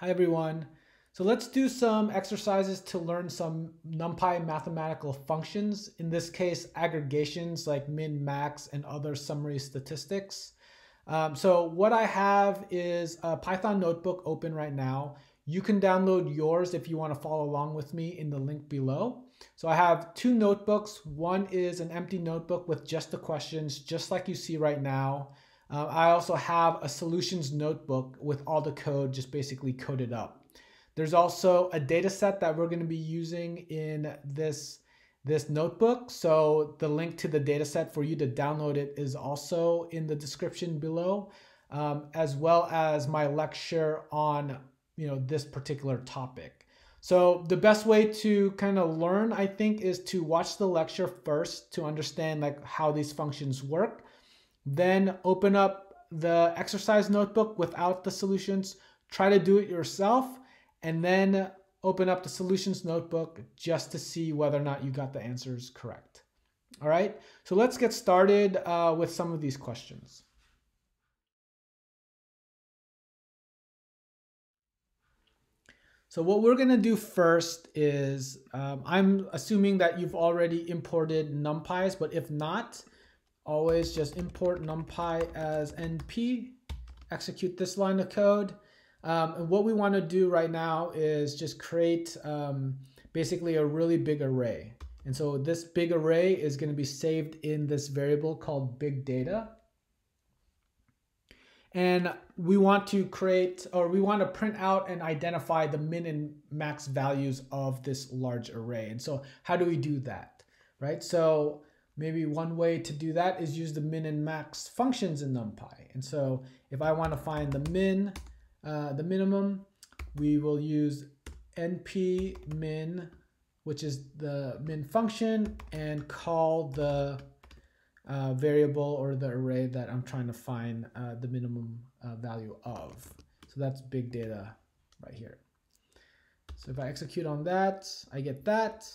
Hi everyone. So let's do some exercises to learn some NumPy mathematical functions, in this case aggregations like min, max, and other summary statistics. So what I have is a Python notebook open right now. You can download yours if you want to follow along with me in the link below. So I have two notebooks. One is an empty notebook with just the questions, just like you see right now. I also have a solutions notebook with all the code just basically coded up. There's also a data set that we're going to be using in this notebook. So the link to the data set for you to download it is also in the description below, as well as my lecture on this particular topic. So the best way to kind of learn, I think, is to watch the lecture first to understand like how these functions work. Then open up the exercise notebook without the solutions, try to do it yourself, and then open up the solutions notebook just to see whether or not you got the answers correct. All right, so let's get started with some of these questions. So what we're gonna do first is, I'm assuming that you've already imported NumPys, but if not, always just import NumPy as NP, execute this line of code. And what we want to do right now is just create basically a really big array. And so this big array is going to be saved in this variable called big data. And we want to create, or we want to print out and identify the min and max values of this large array. And so how do we do that, right? So maybe one way to do that is use the min and max functions in NumPy. And so if I want to find the min, the minimum, we will use np min, which is the min function, and call the variable or the array that I'm trying to find the minimum value of. So that's big data right here. So if I execute on that, I get that.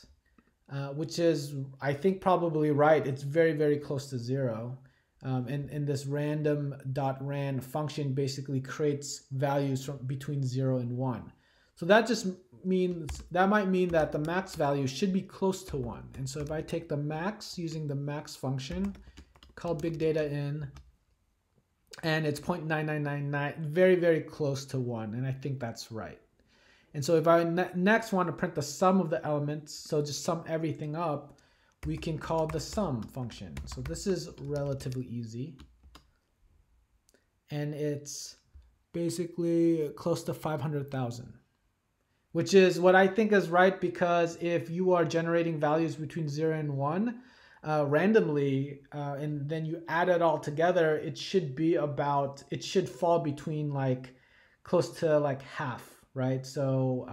Which is, I think, probably right. It's very, very close to zero. And this random.ran function basically creates values from between 0 and 1. So that just means, that might mean that the max value should be close to 1. And so if I take the max using the max function, call big data in, and it's 0.9999, very, very close to 1. And I think that's right. And so if I next want to print the sum of the elements, so just sum everything up, we can call the sum function. So this is relatively easy. And it's basically close to 500,000, which is what I think is right, because if you are generating values between 0 and 1 randomly, and then you add it all together, it should be about, it should fall between like close to like half. Right, so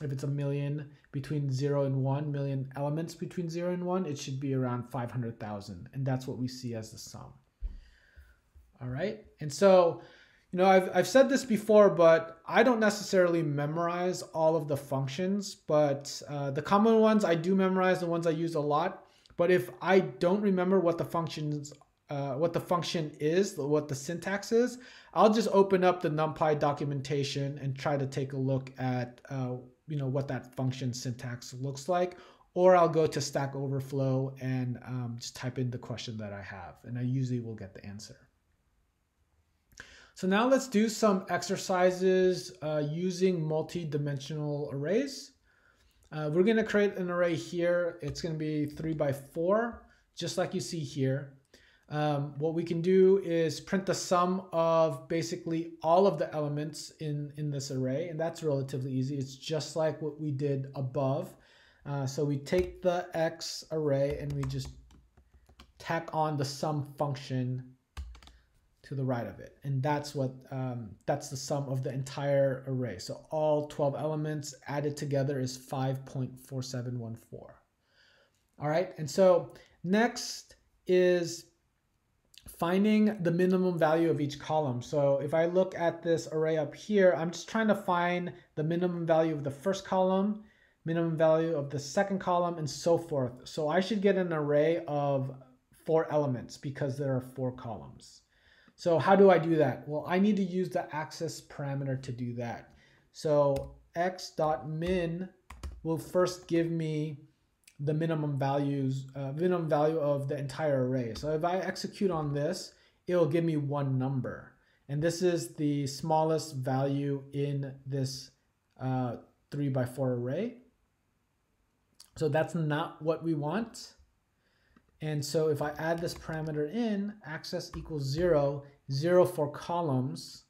if it's a million between 0 and 1, million elements between 0 and 1, it should be around 500,000, and that's what we see as the sum. All right, and so I've said this before, but I don't necessarily memorize all of the functions, but the common ones I do memorize, the ones I use a lot. But if I don't remember what the functions what the function is, what the syntax is, I'll just open up the NumPy documentation and try to take a look at what that function syntax looks like, or I'll go to Stack Overflow and just type in the question that I have, and I usually will get the answer. So now let's do some exercises using multi-dimensional arrays. We're going to create an array here. It's going to be 3 by 4, just like you see here. What we can do is print the sum of basically all of the elements in this array, and that's relatively easy. It's just like what we did above. So we take the x array and we just tack on the sum function to the right of it, and that's what that's the sum of the entire array. So all 12 elements added together is 5.4714. All right, and so next is finding the minimum value of each column. So if I look at this array up here, I'm just trying to find the minimum value of the first column, minimum value of the second column, and so forth. So I should get an array of 4 elements because there are 4 columns. So how do I do that? Well, I need to use the axis parameter to do that. So x.min will first give me the minimum value of the entire array. So if I execute on this, it will give me one number. And this is the smallest value in this 3 by 4 array. So that's not what we want. And so if I add this parameter in, access equals 0, 0 for columns,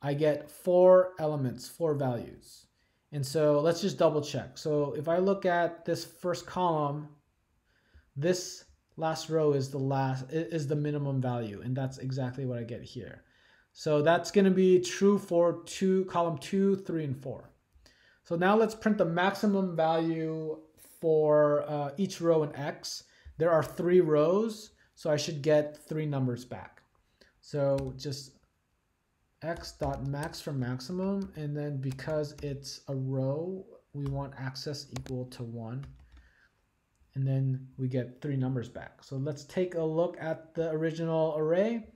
I get 4 elements, 4 values. And so let's just double check. So if I look at this first column, this last row is the minimum value, and that's exactly what I get here. So that's going to be true for column 2, 3, and 4. So now let's print the maximum value for each row in X. There are 3 rows, so I should get 3 numbers back. So just x.max for maximum, and then because it's a row, we want access equal to 1, and then we get 3 numbers back. So let's take a look at the original array.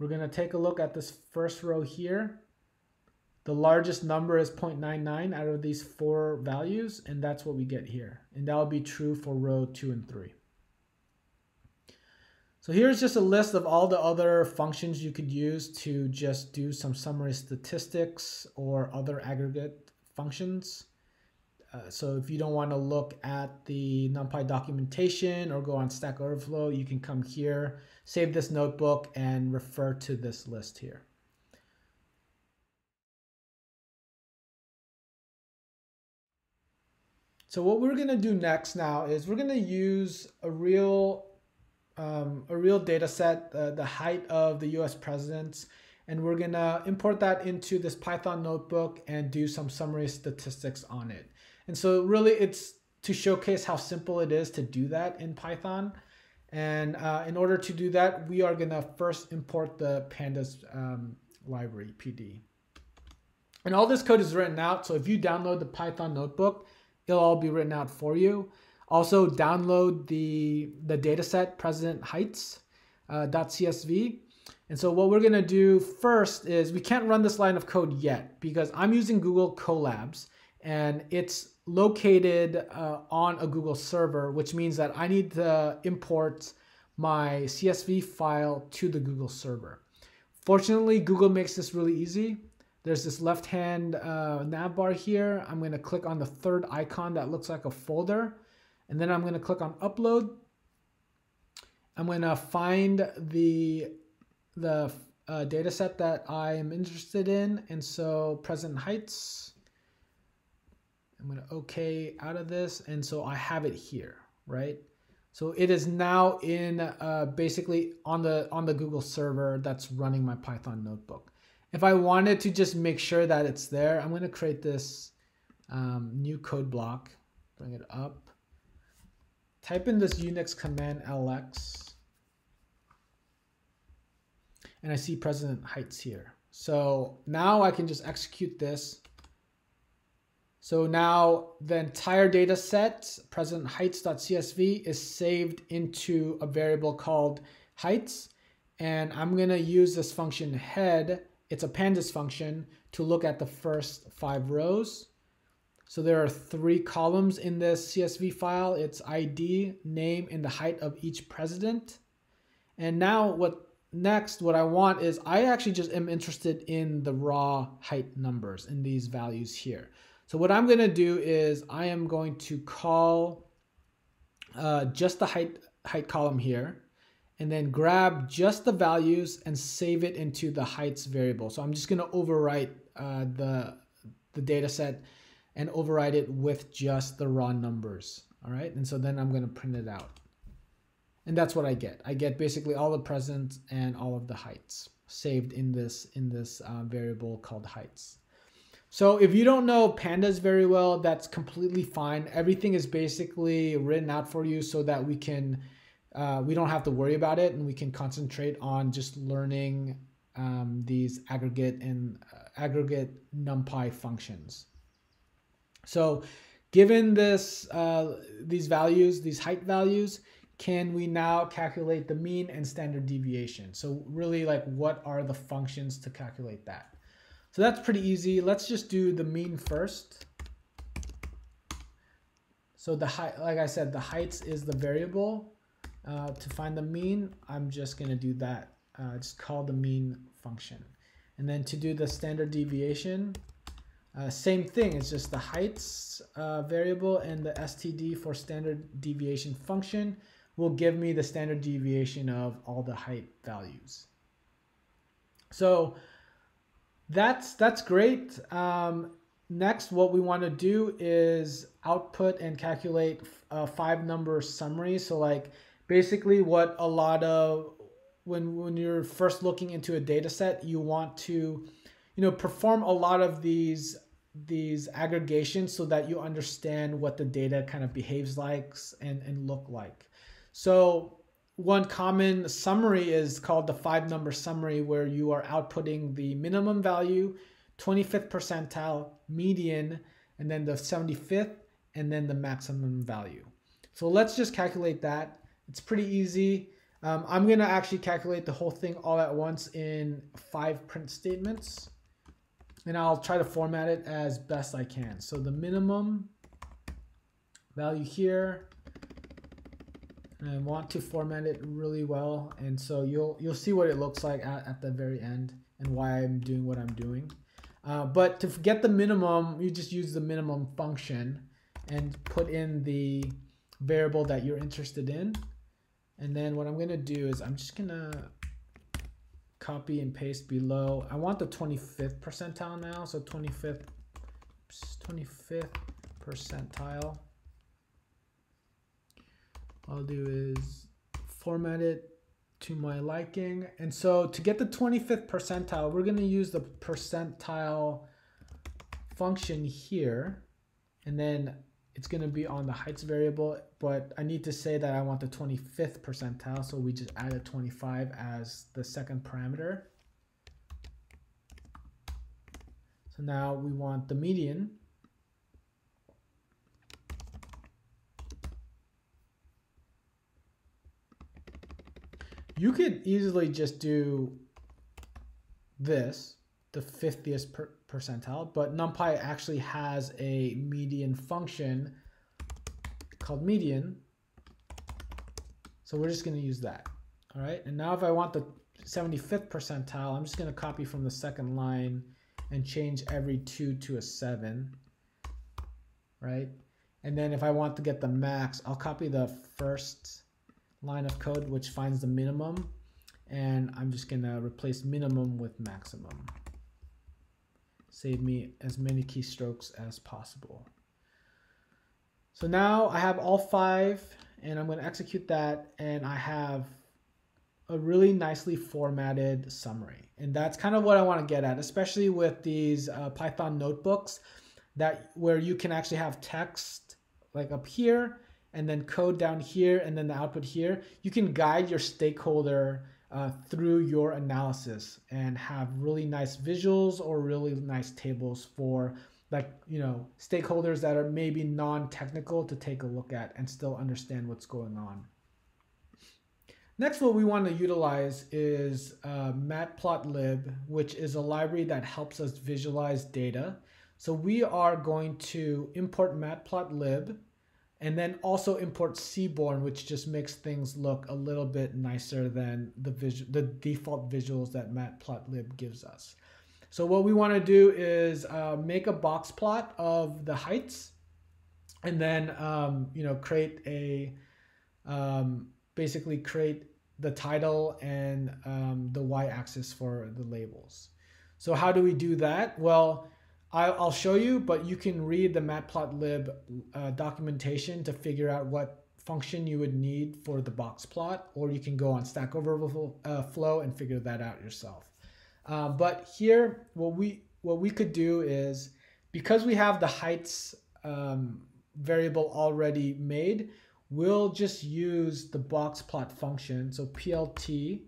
We're going to take a look at this first row here. The largest number is 0.99 out of these 4 values, and that's what we get here, and that will be true for row 2 and 3. So here's just a list of all the other functions you could use to just do some summary statistics or other aggregate functions. So if you don't want to look at the NumPy documentation or go on Stack Overflow, you can come here, save this notebook, and refer to this list here. So what we're going to do next now is we're going to use a real data set, the height of the US presidents, and we're going to import that into this Python notebook and do some summary statistics on it. And so really it's to showcase how simple it is to do that in Python. And in order to do that, we are going to first import the Pandas library, PD. And all this code is written out, so if you download the Python notebook, it'll all be written out for you. Also download the dataset President Heights.csv. And so what we're going to do first is we can't run this line of code yet because I'm using Google Colabs and it's located on a Google server, which means that I need to import my CSV file to the Google server. Fortunately, Google makes this really easy. There's this left-hand nav bar here. I'm going to click on the third icon that looks like a folder. And then I'm going to click on upload. I'm going to find the data set that I am interested in. And so President Heights, I'm going to OK out of this. And so I have it here, right? So it is now in basically on the Google server that's running my Python notebook. If I wanted to just make sure that it's there, I'm going to create this new code block, bring it up. Type in this Unix command LX, and I see President Heights here. So now I can just execute this. So now the entire data set, President Heights.csv, is saved into a variable called heights. And I'm going to use this function head, it's a pandas function, to look at the first 5 rows. So there are 3 columns in this CSV file. It's ID, name, and the height of each president. And now what I want is I actually just am interested in the raw height numbers in these values here. So what I'm going to do is I am going to call just the height column here and then grab just the values and save it into the heights variable. So I'm just going to overwrite the data set and override it with just the raw numbers, all right? And so then I'm gonna print it out. And that's what I get. I get basically all the presidents and all of the heights saved in this variable called heights. So if you don't know pandas very well, that's completely fine. Everything is basically written out for you so that we don't have to worry about it and we can concentrate on just learning these aggregate NumPy functions. So given these height values, can we now calculate the mean and standard deviation? So really, like, what are the functions to calculate that? So that's pretty easy. Let's just do the mean first. So the height, like I said, the heights is the variable. To find the mean, I'm just going to do that. Just call the mean function. And then to do the standard deviation, same thing. It's just the heights variable and the std for standard deviation function will give me the standard deviation of all the height values. So that's great. Next, what we want to do is output and calculate a 5-number summary. So like basically what a lot of, when you're first looking into a data set, you want to, you know, perform a lot of these aggregations so that you understand what the data kind of behaves like and look like. So one common summary is called the 5-number summary, where you are outputting the minimum value, 25th percentile, median, and then the 75th, and then the maximum value. So let's just calculate that. It's pretty easy. I'm going to actually calculate the whole thing all at once in 5 print statements. And I'll try to format it as best I can. So the minimum value here, and I want to format it really well. And so you'll see what it looks like at the very end and why I'm doing what I'm doing. But to get the minimum, you just use the minimum function and put in the variable that you're interested in. And then what I'm going to do is I'm just going to copy and paste below. I want the 25th percentile now, so 25th percentile. What I'll do is format it to my liking. And so to get the 25th percentile, we're going to use the percentile function here, and then it's going to be on the heights variable, but I need to say that I want the 25th percentile, so we just added 25 as the second parameter. So now we want the median. You could easily just do this, the 50th percentile, but NumPy actually has a median function called median. So we're just going to use that. All right. And now if I want the 75th percentile, I'm just going to copy from the second line and change every 2 to a 7. Right. And then if I want to get the max, I'll copy the first line of code, which finds the minimum. And I'm just going to replace minimum with maximum. Save me as many keystrokes as possible. So now I have all 5, and I'm going to execute that, and I have a really nicely formatted summary. And that's kind of what I want to get at, especially with these Python notebooks that where you can actually have text like up here and then code down here and then the output here. You can guide your stakeholder through your analysis and have really nice visuals or really nice tables for, like, you know, stakeholders that are maybe non-technical to take a look at and still understand what's going on. Next, what we want to utilize is Matplotlib, which is a library that helps us visualize data. So we are going to import Matplotlib and then also import Seaborn, which just makes things look a little bit nicer than the default visuals that Matplotlib gives us. So what we want to do is make a box plot of the heights, and then you know, create a basically create the title and the y-axis for the labels. So how do we do that? Well, I'll show you, but you can read the Matplotlib documentation to figure out what function you would need for the box plot, or you can go on Stack Overflow and figure that out yourself. But here, what we could do is, because we have the heights variable already made, we'll just use the box plot function, so plt,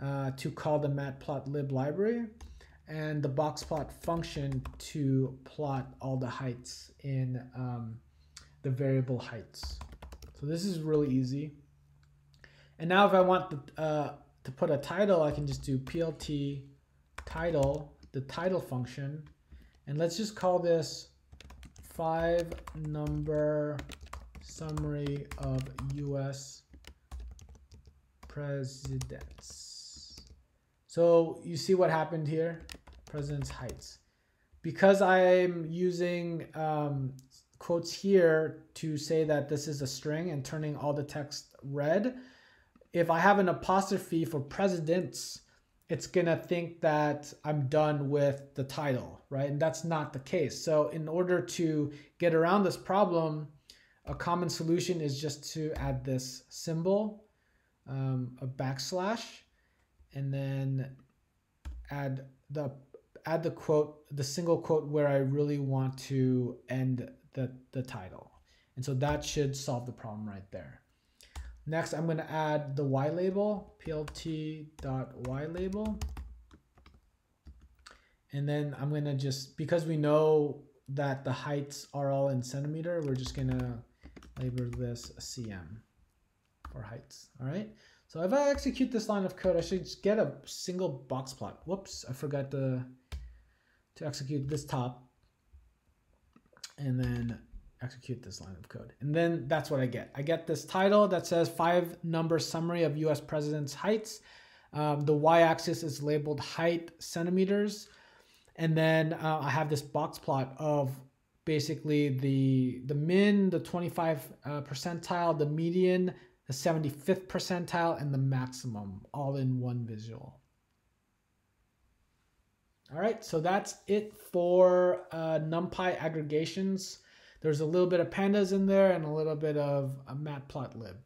to call the Matplotlib library, and the box plot function to plot all the heights in the variable heights. So this is really easy. And now if I want to put a title, I can just do plt title the title function, and let's just call this 5-number summary of US presidents. So you see what happened here, President's Heights. Because I'm using quotes here to say that this is a string and turning all the text red, if I have an apostrophe for presidents, it's gonna think that I'm done with the title, right? And that's not the case. So in order to get around this problem, a common solution is just to add this symbol, a backslash, and then add the quote, the single quote where I really want to end the title. And so that should solve the problem right there. Next, I'm going to add the Y label, plt.y label. And then I'm going to just, because we know that the heights are all in centimeter, we're just going to label this cm for heights. All right. So if I execute this line of code, I should just get a single box plot. Whoops, I forgot to execute this top and then execute this line of code. And then that's what I get. I get this title that says 5-number summary of US president's heights. The y-axis is labeled height centimeters. And then I have this box plot of basically the min, the 25th percentile, the median, the 75th percentile, and the maximum all in one visual. All right, so that's it for NumPy aggregations. There's a little bit of pandas in there and a little bit of Matplotlib.